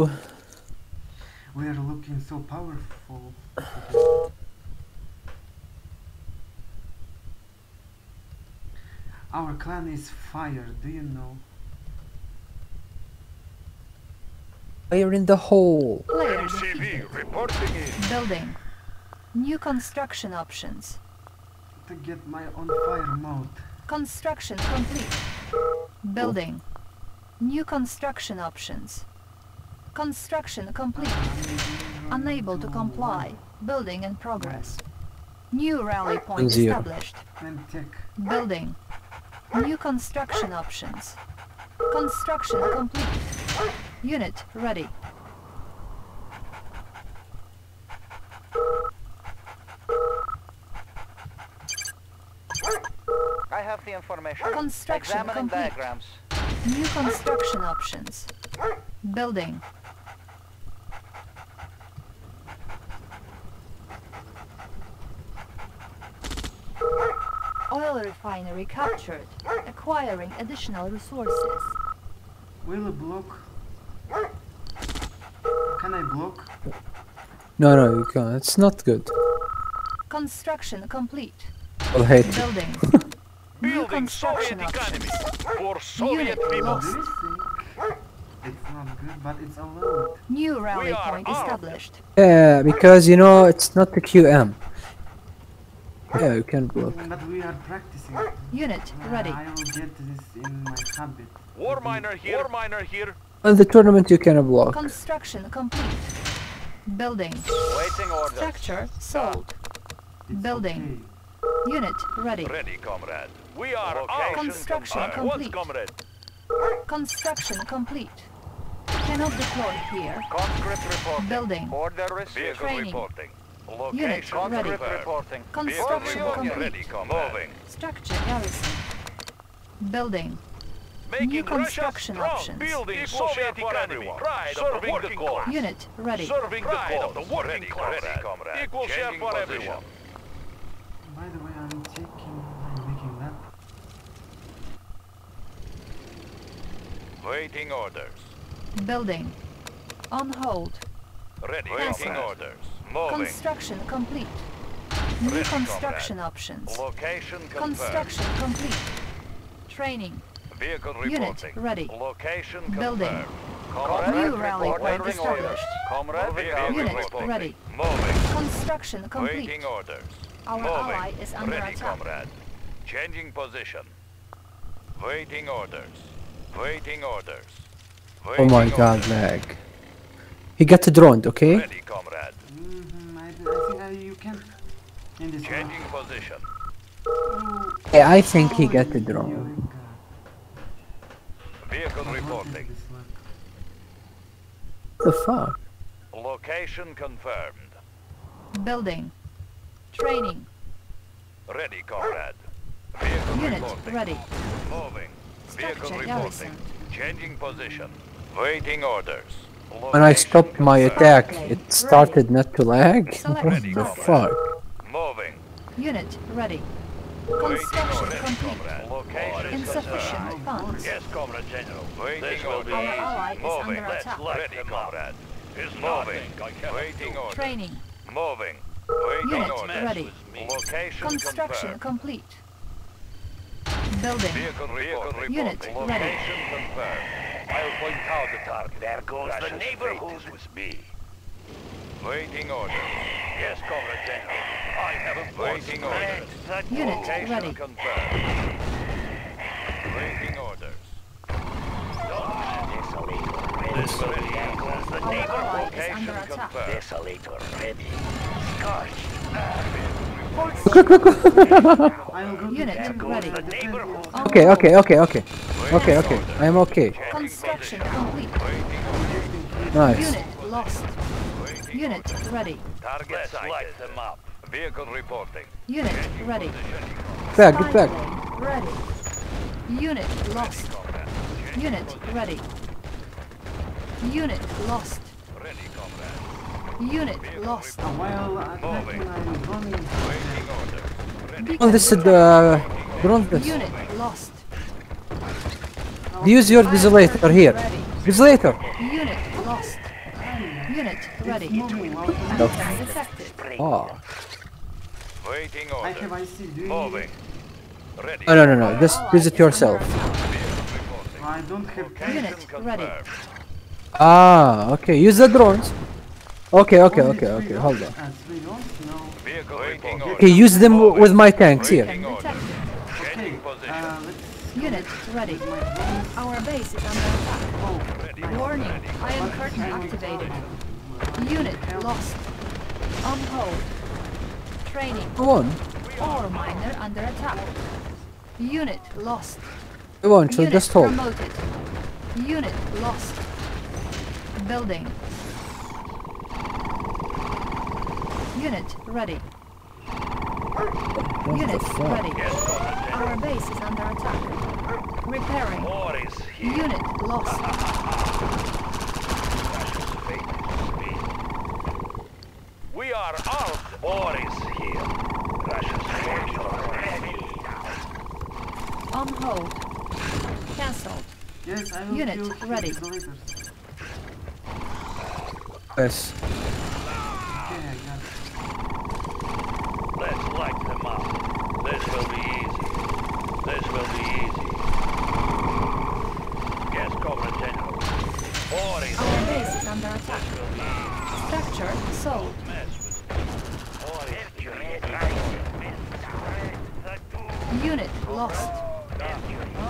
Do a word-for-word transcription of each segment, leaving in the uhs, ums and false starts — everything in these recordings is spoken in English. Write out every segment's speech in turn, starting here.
We are looking so powerful today. Our clan is Fire, do you know? Fire in the hole. M C V reporting in. Building. New construction options. To get my own fire mode. Construction complete. Building. New construction options. Construction complete. Unable to comply. Building in progress. New rally point established. Building. New construction options. Construction complete. Unit ready. I have the information. Construction Examining complete. Diagrams. New construction options. Building. Oil refinery captured. Acquiring additional resources. Will block. Can I block? No, no, you can't. It's not good. Construction complete. I'll hate Building. New construction options. For Soviet peoples. It's not good, but it's a load. New rally point established. Yeah, because you know it's not the Q M. Yeah, you can block. But we are practicing. Unit ready. I will get this in my habit. War miner here. War miner here. On the tournament you can block. Construction complete. Building. Waiting order. Structure sold. It's Building. Okay. Unit ready. Ready, comrade. We are okay. Construction complete. Comrade? Construction complete. Cannot deploy here. Conscript reporting. Building. Order received. Training. Reporting. Location Unit ready. Reporting. Construction complete. Ready, moving. Structure garrison. Building. Making New construction strong. Options. Building Soviet economy. Pride Serving of the cause. Unit ready. Serving Pride the cause. Of the working ready, class. Ready, comrade. Equal share for everyone. By the way, I'm taking, I'm making that. Waiting orders. Building. On hold. Ready. Waiting Password. Orders. Moving. Construction complete. New Ready, construction comrade. Options. Location confirmed. Construction complete. Training. Vehicle Unit reporting. Ready. Location Building. Confirmed. Comrade New rally point established. Comrade Unit reporting. Ready. Moving. Construction complete. Waiting orders. Our Moving. Ally is under Ready, attack. Comrade. Changing position. Waiting orders. Waiting orders. Waiting oh my orders. God, lag. He got droned, okay? Ready, comrade. Changing position. Yeah, I think he got the drone. Vehicle reporting. The fuck? Location confirmed. Building. Training. Ready, comrade. Vehicle Unit reporting. Ready. Moving. Structure Vehicle reporting. Garrison. Changing position. Waiting orders. Location when I stopped my confirmed. Attack, it started ready. Not to lag. Select what the comrade. Fuck? Moving. Unit ready. Construction complete. Location insufficient funds. Yes, comrade general. Waiting orders. Our ally is moving. Under attack. Ready, comrade. Is moving. Waiting orders. Training. Moving. Waiting Unit orders. Ready. Location Construction confirmed. Complete. Building. Vehicle report. Unit Location ready. Confirmed. I'll point out the target. There goes Russia the neighborhood with me. Waiting orders. Yes, comrade general. I have a waiting orders. Unit location ready. Confirmed. Waiting orders. Desolator. Desolator. The neighborhood location confirmed. Desolator ready. Scorched. Look, look, look. Unit ready. Okay, okay, okay, okay. Okay, okay. I am okay. Construction complete. Nice. Unit lost. Unit ready. Target light them up. Vehicle reporting. Unit ready. Back, get back. Ready. Unit lost. Unit ready. Unit lost. Ready, comrade. Unit lost. Oh, this is the drone. Unit lost. Use your desolator here. Desolator. Unit lost. Unit ready. The oh. Waiting order. Moving. Ready. Oh no no no! Just visit yourself. I don't have unit ready. Ah, okay. Use the drones. Okay, okay, okay, okay. Hold on. Okay, use them with my tanks here. Unit ready. Our base is under attack. Warning, iron curtain activated. Unit lost. On hold. Training. Come on. Ore miner under attack. Unit lost. Come on, so just hold. Promoted. Unit lost. Building. Unit ready. Unit ready. Our base is under attack. Repairing. Unit lost. We are out. War is here. Russia's fate is ready. On hold. Cancelled. Yes, unit ready. Yes. Unit lost. Oh.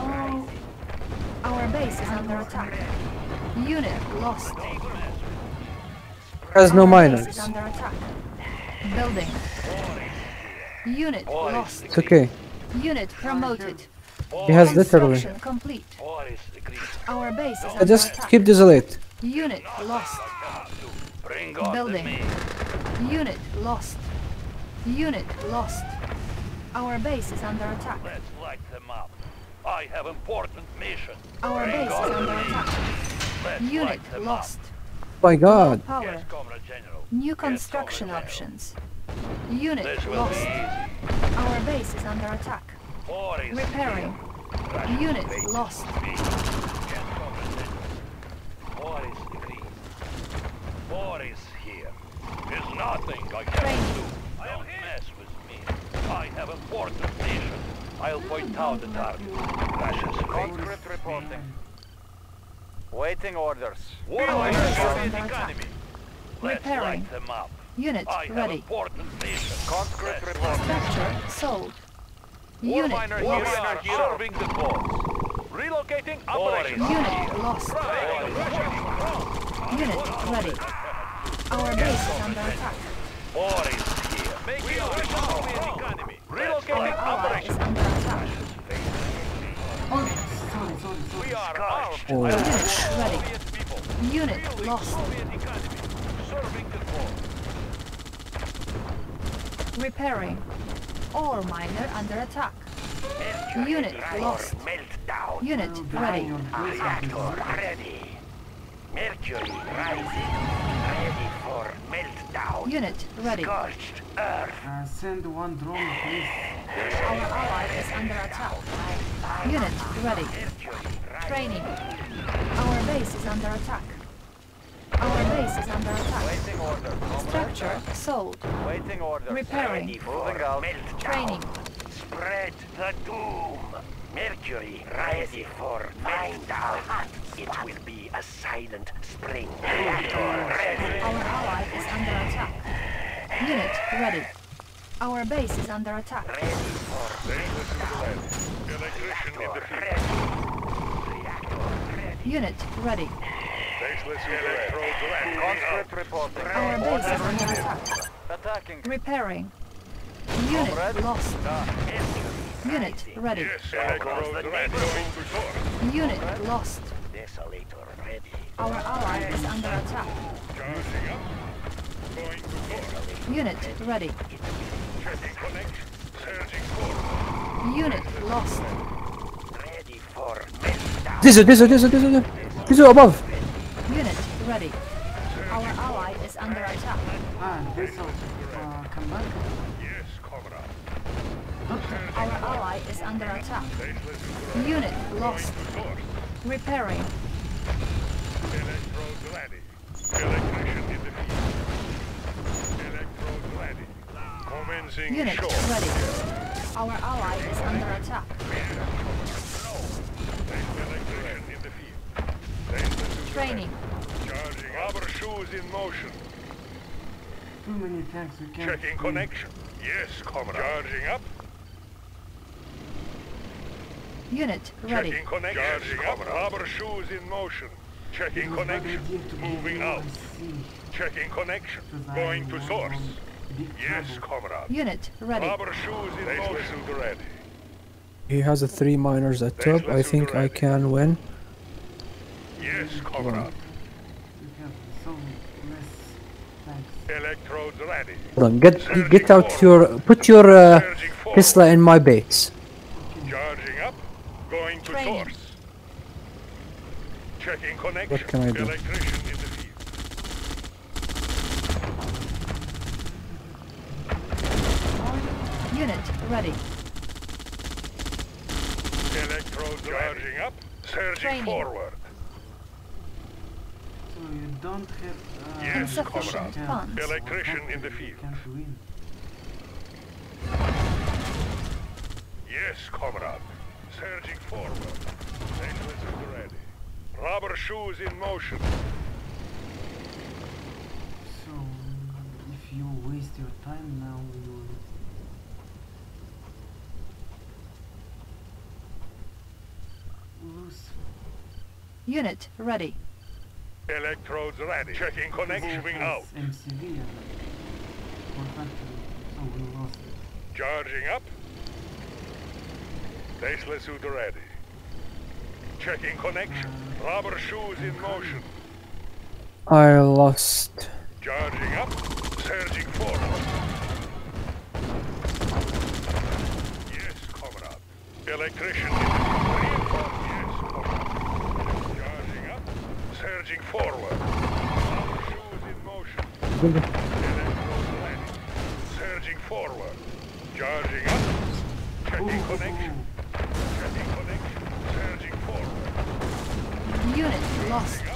Our base is under attack. Unit lost. Has no miners. Building. Unit lost. It's okay. Unit promoted. He has literally. Complete. Our base is under just attack. Keep desolate. Unit lost. Building. Unit lost. Unit lost. Our base is under attack. Let's light them up. I have important mission. Our base is under attack. Unit lost. My God. Power. New construction options. Unit lost. Our base is under attack. Repairing. Unit lost. War is here. There's nothing I can do. Don't mess with me. I have a fortification. I'll point out the target. Russia's fate reporting. Waiting orders. War is the economy. Let's light them up. Unit ready. Conscript reporting. Structure sold. Unit lost. Serving the cause. Relocating operations. Unit lost. Unit ready. Our base is under attack. War is here. Make the economy. Relocating operations. We are out. Unit ready. Unit lost. Serving the war. Repairing. Ore miner under attack. Unit lost. Unit ready. ready. Mercury rising, ready for meltdown. Unit ready. Scorched earth. Uh, send one drone, please. Our ally is under attack. Unit ready. Training. Our base is under attack. Our base is under attack. Waiting order. Structure sold. Waiting order. Repairing. Moving out. Training. Spread the doom. Mercury rising for meltdown. It will be a silent spring. Reactor ready. Our ally is under attack. Unit ready. Our base is under attack. Ready for electrician in the field. Reactor ready. Unit ready. Conscript reporting. Our base is under attack. Attacking. Repairing. Unit lost. Unit ready. Unit lost. Our ally is under attack. Unit ready. Unit lost. Ready for meltdown. This is this is this is this is this is above. Unit ready. Our ally is under attack. Ah, this is uh, command. Yes, comrade. Our ally is under attack. Unit lost. Repairing. Electro Gladi. Commencing Unit short. Ready. Our ally is under attack. Training. Rubber shoes in motion. Too many tanks we can't. Checking connection. Yes, comrade. Charging up. Unit ready. Checking connection. Charging up. Rubber shoes in motion. Checking you connection. Moving out. Checking connection. Design going to source. Yes, comrade. Unit ready. Rubber shoes in motion. Ready. He has a three miners at top. I think I can win. Yes, comrade. Electrodes ready. Hold on, get surging get out forward. Your put your uh, Tesla in my base. Charging up, going to Training. Source. Checking connection. What can I do? Electrician in the field. Unit ready. Electrodes charging up, surging Training. Forward. So you don't have, uh, yes, comrade. Electrician in the field. Yes, comrade. Surging forward. Sailors are ready. Rubber shoes in motion. So, if you waste your time now, you will... lose. Unit ready. Electrodes ready. Checking connection. Moving out. M C V, so we lost it. Charging up. Tesla suit ready. Checking connection. Rubber shoes in motion. I lost. Charging up. Surging forward. Yes, comrade. Electrician. Reinforced. Yes, comrade. Surging forward. Our shoes in motion. Surging forward. Charging up. Checking Ooh. Connection. Checking connection. Surging forward. Unit Surging lost. Up.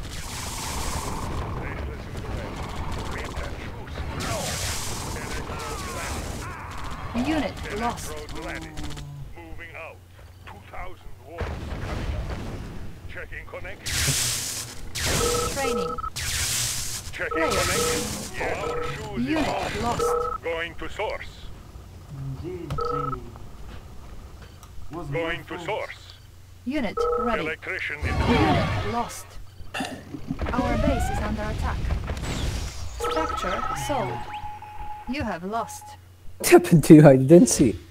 Unit Electrode lost. Moving out. two thousand watts coming up. Checking connection. Training. Checking connection. Yes. Our shoes Unit lost. lost. Going to source. Going to source. Unit ready. Electrician in the Unit lost. Our base is under attack. Structure sold. You have lost. What happened to you? I didn't see.